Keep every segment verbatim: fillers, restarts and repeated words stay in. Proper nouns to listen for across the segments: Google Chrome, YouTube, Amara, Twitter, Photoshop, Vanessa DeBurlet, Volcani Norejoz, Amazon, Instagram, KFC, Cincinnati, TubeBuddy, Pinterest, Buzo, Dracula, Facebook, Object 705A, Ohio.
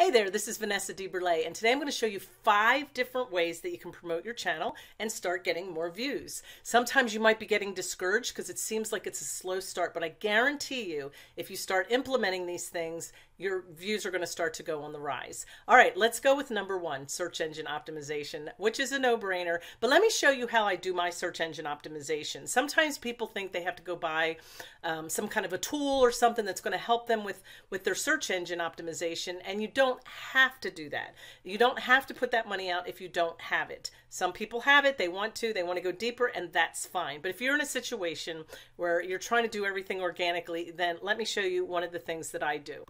Hey there, this is Vanessa DeBurlet, and today I'm going to show you five different ways that you can promote your channel and start getting more views. Sometimes you might be getting discouraged because it seems like it's a slow start, but I guarantee you if you start implementing these things, your views are going to start to go on the rise. All right, let's go with number one, search engine optimization, which is a no-brainer, but let me show you how I do my search engine optimization. Sometimes people think they have to go buy um, some kind of a tool or something that's going to help them with, with their search engine optimization, and you don't Don't have to do that. You don't have to put that money out if you don't have it. Some people have it, they want to, they want to go deeper, and that's fine. But if you're in a situation where you're trying to do everything organically, then let me show you one of the things that I do.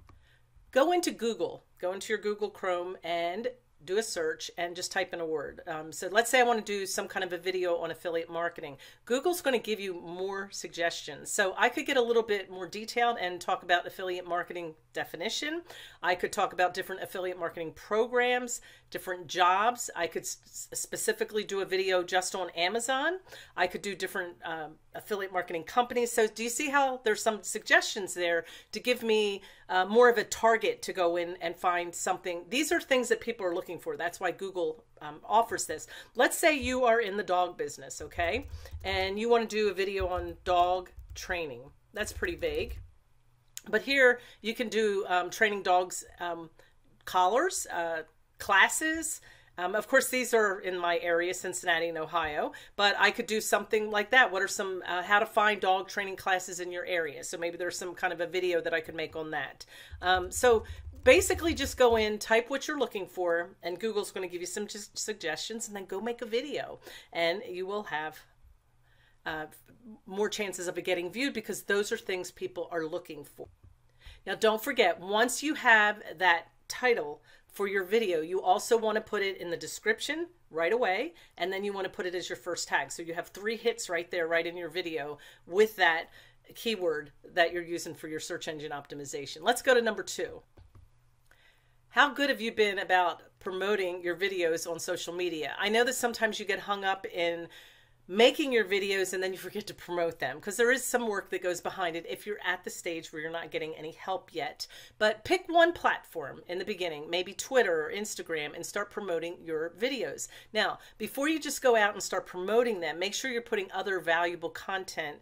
Go into Google, go into your Google Chrome and do a search and just type in a word. Um, so let's say I want to do some kind of a video on affiliate marketing. Google's going to give you more suggestions. So I could get a little bit more detailed and talk about affiliate marketing definition. I could talk about different affiliate marketing programs, different jobs. I could specifically do a video just on Amazon. I could do different um, affiliate marketing companies. So do you see how there's some suggestions there to give me uh, more of a target to go in and find something? These are things that people are looking for. That's why Google um, offers this. Let's say you are in the dog business, okay, and you want to do a video on dog training. That's pretty vague, but here you can do um, training dogs, um, collars, uh, classes. Um, of course, these are in my area, Cincinnati and Ohio, but I could do something like that. What are some, uh, how to find dog training classes in your area? So maybe there's some kind of a video that I could make on that. Um, so basically just go in, type what you're looking for, and Google's going to give you some just suggestions, and then go make a video, and you will have uh, more chances of it getting viewed because those are things people are looking for. Now, don't forget, once you have that title for your video, you also want to put it in the description right away, and then you want to put it as your first tag. So you have three hits right there, right in your video with that keyword that you're using for your search engine optimization. Let's go to number two. How good have you been about promoting your videos on social media? I know that sometimes you get hung up in making your videos and then you forget to promote them, because there is some work that goes behind it if you're at the stage where you're not getting any help yet. But pick one platform in the beginning, maybe Twitter or Instagram, and start promoting your videos. Now, before you just go out and start promoting them, make sure you're putting other valuable content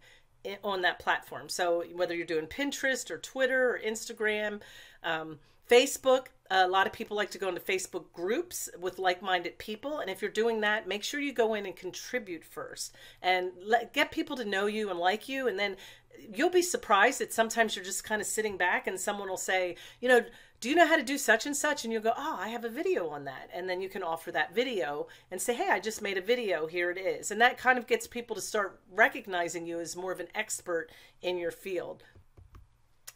on that platform. So whether you're doing Pinterest or Twitter or Instagram, um, Facebook, a lot of people like to go into Facebook groups with like-minded people. And if you're doing that, make sure you go in and contribute first and let, get people to know you and like you. And then you'll be surprised that sometimes you're just kind of sitting back and someone will say, you know, do you know how to do such and such? And you'll go, oh, I have a video on that. And then you can offer that video and say, hey, I just made a video. Here it is. And that kind of gets people to start recognizing you as more of an expert in your field.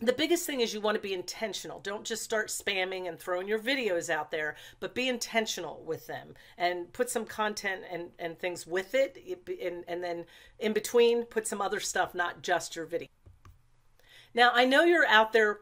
The biggest thing is you want to be intentional. Don't just start spamming and throwing your videos out there, but be intentional with them and put some content and, and things with it. And, and then in between, put some other stuff, not just your video. Now, I know you're out there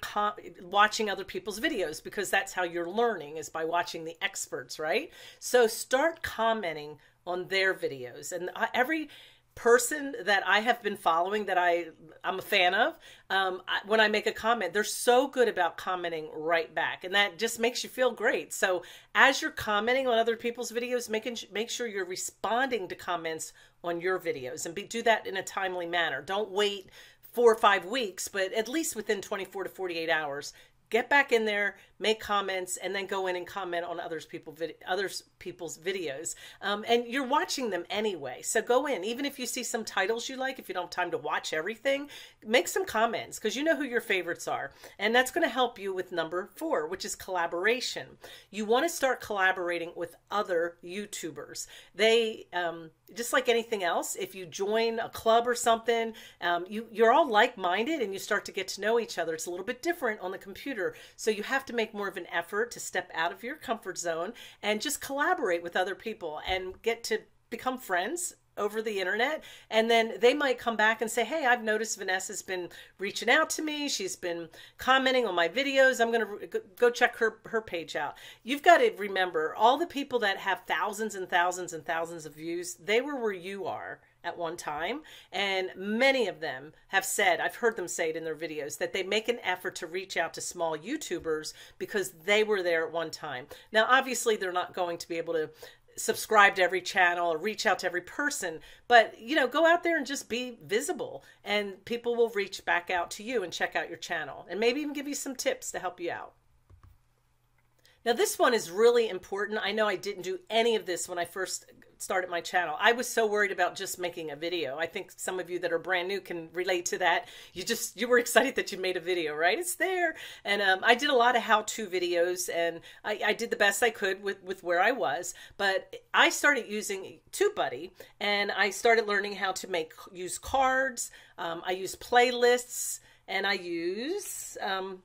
watching other people's videos because that's how you're learning, is by watching the experts, right? So start commenting on their videos. And every person that I have been following that I, I'm a fan of, um, I, when I make a comment, they're so good about commenting right back. And that just makes you feel great. So as you're commenting on other people's videos, making, make sure you're responding to comments on your videos, and be, do that in a timely manner. Don't wait four or five weeks, but at least within twenty-four to forty-eight hours, get back in there, make comments, and then go in and comment on others people vid others people's videos. Um, and you're watching them anyway, so go in. Even if you see some titles you like, if you don't have time to watch everything, make some comments, because you know who your favorites are. And that's going to help you with number four, which is collaboration. You want to start collaborating with other YouTubers. They um, just like anything else, if you join a club or something, um, you you're all like-minded and you start to get to know each other. It's a little bit different on the computer. So you have to make more of an effort to step out of your comfort zone and just collaborate with other people and get to become friends over the internet. And then they might come back and say, hey, I've noticed Vanessa's been reaching out to me. She's been commenting on my videos. I'm going to go check her, her page out. You've got to remember, all the people that have thousands and thousands and thousands of views, they were where you are. at one time. And many of them have said, I've heard them say it in their videos, that they make an effort to reach out to small YouTubers because they were there at one time. Now, obviously, they're not going to be able to subscribe to every channel or reach out to every person, but, you know, go out there and just be visible, and people will reach back out to you and check out your channel and maybe even give you some tips to help you out. Now, this one is really important. I know I didn't do any of this when I first started my channel. I was so worried about just making a video. I think some of you that are brand new can relate to that. You just, you were excited that you made a video, right? It's there. And um, I did a lot of how-to videos, and I, I did the best I could with, with where I was. But I started using TubeBuddy, and I started learning how to make, use cards. Um, I use playlists, and I use... Um,